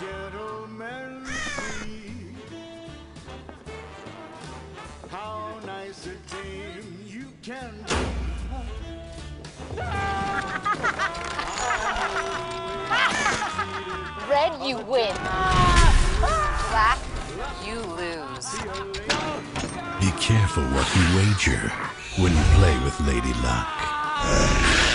gentlemen, please. How nice a dame you can be. Red, you win. Black, you lose. Be careful what you wager when you play with Lady Luck.